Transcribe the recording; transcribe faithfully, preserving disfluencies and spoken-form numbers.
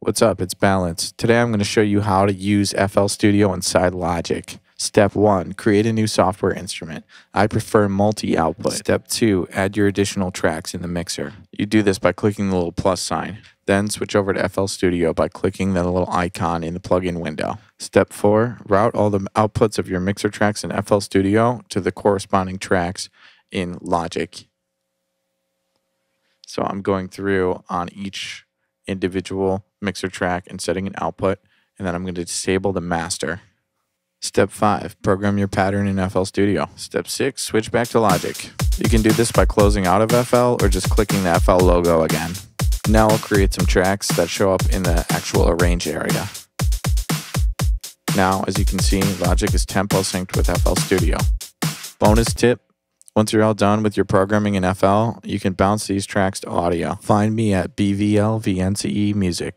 What's up? It's Balance. Today I'm going to show you how to use F L Studio inside Logic. Step one, create a new software instrument. I prefer multi-output. Step two, add your additional tracks in the mixer. You do this by clicking the little plus sign. Then switch over to F L Studio by clicking the little icon in the plugin window. Step four, route all the outputs of your mixer tracks in F L Studio to the corresponding tracks in Logic. So I'm going through on each individual mixer track and setting an output, and then I'm going to disable the master. Step five, program your pattern in F L Studio. Step six, switch back to Logic. You can do this by closing out of F L or just clicking the F L logo again. Now I'll create some tracks that show up in the actual arrange area. Now, as you can see, Logic is tempo synced with F L Studio. Bonus tip, once you're all done with your programming in F L, you can bounce these tracks to audio. Find me at B V L V N C E Music.